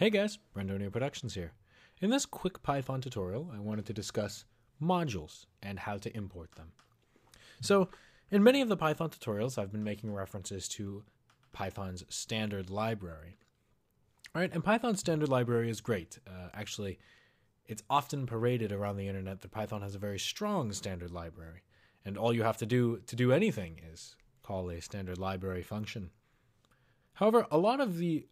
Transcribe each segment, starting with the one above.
Hey guys, Rendonier Productions here. In this quick Python tutorial, I wanted to discuss modules and how to import them. So, in many of the Python tutorials, I've been making references to Python's standard library. All right, and Python's standard library is great. Actually, it's often paraded around the internet that Python has a very strong standard library, and all you have to do anything is call a standard library function. However, a lot of the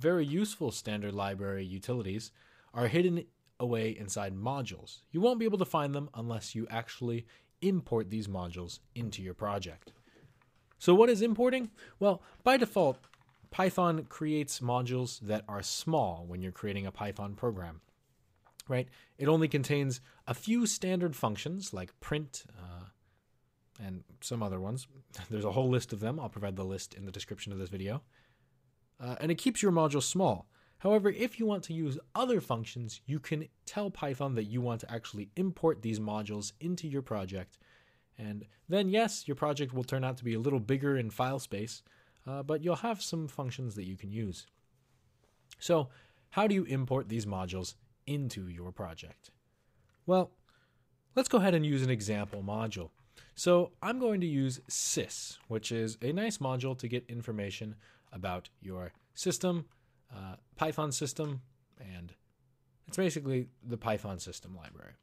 very useful standard library utilities are hidden away inside modules. You won't be able to find them unless you actually import these modules into your project. So what is importing? Well, by default, Python creates modules that are small when you're creating a Python program, right? It only contains a few standard functions like print and some other ones. There's a whole list of them. I'll provide the list in the description of this video. And it keeps your module small. However, if you want to use other functions, you can tell Python that you want to actually import these modules into your project. And then, yes, your project will turn out to be a little bigger in file space, but you'll have some functions that you can use. So, how do you import these modules into your project? Well, let's go ahead and use an example module. So, I'm going to use sys, which is a nice module to get information about your system, Python system, and it's basically the Python system library.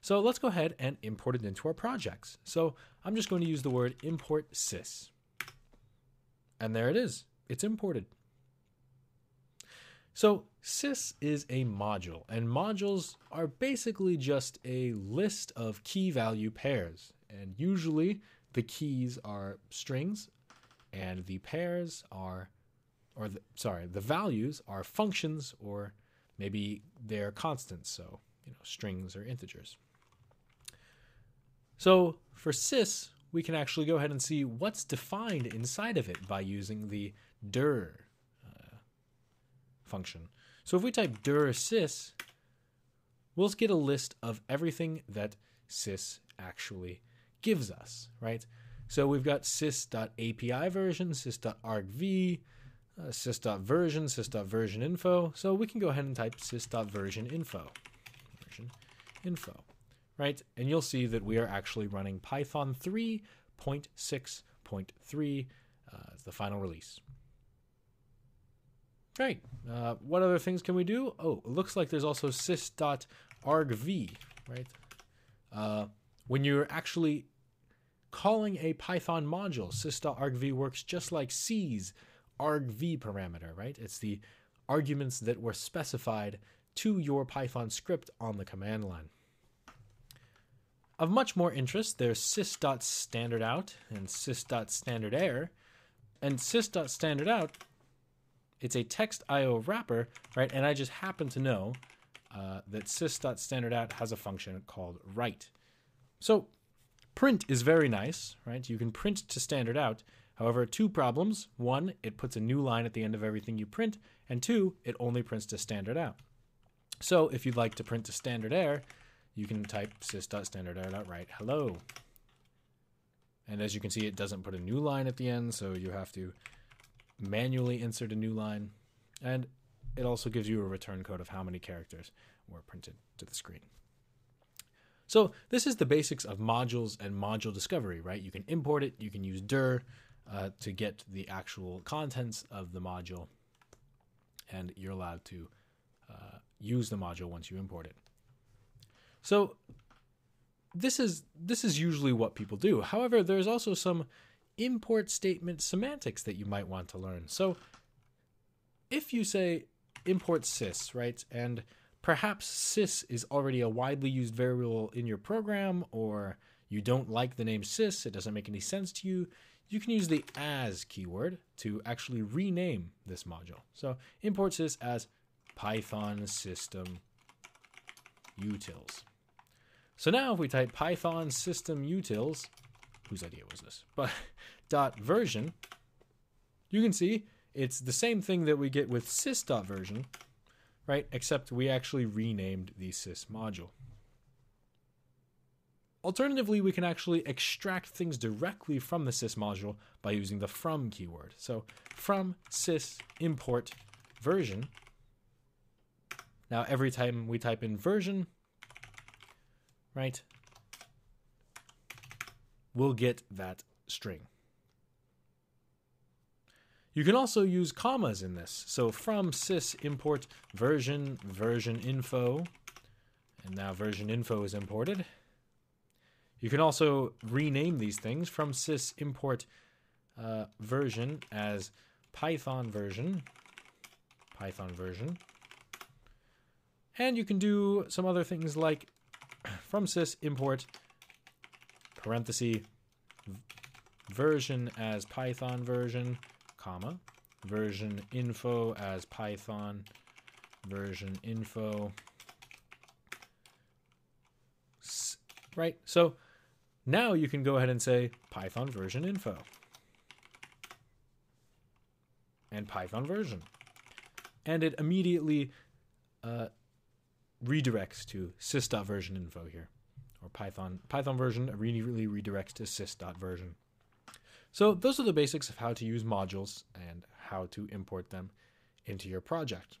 So let's go ahead and import it into our projects. So I'm just going to use the word import sys. And there it is. It's imported. So sys is a module, and modules are basically just a list of key value pairs. And usually the keys are strings, and the pairs are, the values are functions, or maybe they're constants, so strings or integers. So for sys, we can actually go ahead and see what's defined inside of it by using the dir function. So if we type dir sys, we'll get a list of everything that sys actually gives us, right? So we've got sys.api version, sys.argv, sys.version, sys.versioninfo. So we can go ahead and type sys.versioninfo, right? And you'll see that we are actually running Python 3.6.3 as the final release. Great. What other things can we do? Oh, it looks like there's also sys.argv, right? When you're actually calling a Python module, sys.argv works just like C's argv parameter, right? It's the arguments that were specified to your Python script on the command line. Of much more interest, there's sys.standardout and sys.standarderr. And sys.standardout, it's a text IO wrapper, right? And I just happen to know that sys.standardout has a function called write. So, print is very nice, right? You can print to standard out. However, two problems. One, it puts a new line at the end of everything you print. And two, it only prints to standard out. So if you'd like to print to standard err, you can type sys.standarderr.write hello. And as you can see, it doesn't put a new line at the end, so you have to manually insert a new line. And it also gives you a return code of how many characters were printed to the screen. So this is the basics of modules and module discovery, right? You can import it, you can use dir to get the actual contents of the module, and you're allowed to use the module once you import it. So this is usually what people do. However, there's also some import statement semantics that you might want to learn. So if you say import sys, right, and perhaps sys is already a widely used variable in your program, or you don't like the name sys, it doesn't make any sense to you, you can use the as keyword to actually rename this module. So import sys as Python system utils. So now if we type Python system utils, whose idea was this? But dot version, you can see it's the same thing that we get with sys.version, right? Except we actually renamed the sys module. Alternatively, we can actually extract things directly from the sys module by using the from keyword. So from sys import version, Now, every time we type in version, right, we'll get that string. You can also use commas in this. So from sys import version, version info, and now version info is imported. You can also rename these things from sys import version as Python version. And you can do some other things like from sys import parenthesis version as Python version, comma, version info as Python version info, right? So now you can go ahead and say Python version info and Python version, and it immediately redirects to sys.version.info here, or Python version immediately redirects to sys.version. So those are the basics of how to use modules and how to import them into your project.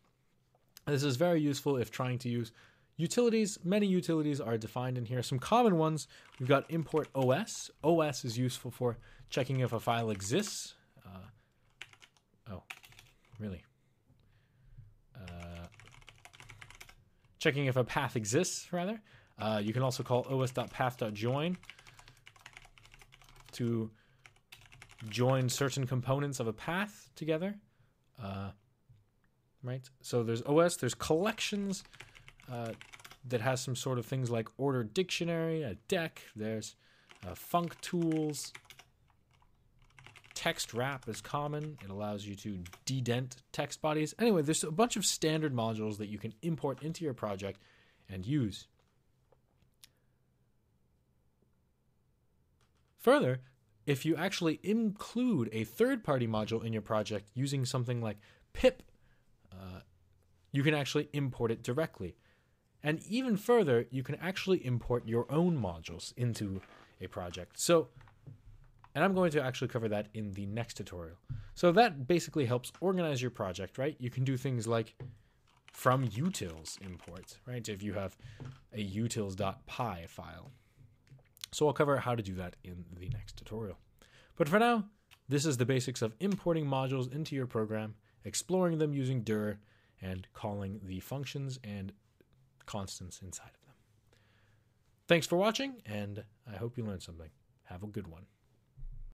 This is very useful if trying to use utilities. Many utilities are defined in here. Some common ones, we've got import OS. OS is useful for checking if a file exists. Checking if a path exists, rather. You can also call os.path.join to join certain components of a path together, right? So there's OS, there's collections that has some sort of things like order dictionary, a deck, there's func tools, text wrap is common. It allows you to dedent text bodies. Anyway, there's a bunch of standard modules that you can import into your project and use. Further, if you actually include a third-party module in your project using something like pip, you can actually import it directly. And even further, you can actually import your own modules into a project. So, and I'm going to actually cover that in the next tutorial. So that basically helps organize your project, right? You can do things like from utils imports, right? If you have a utils.py file. So I'll cover how to do that in the next tutorial. But for now, this is the basics of importing modules into your program, exploring them using dir, and calling the functions and constants inside of them. Thanks for watching, and I hope you learned something. Have a good one.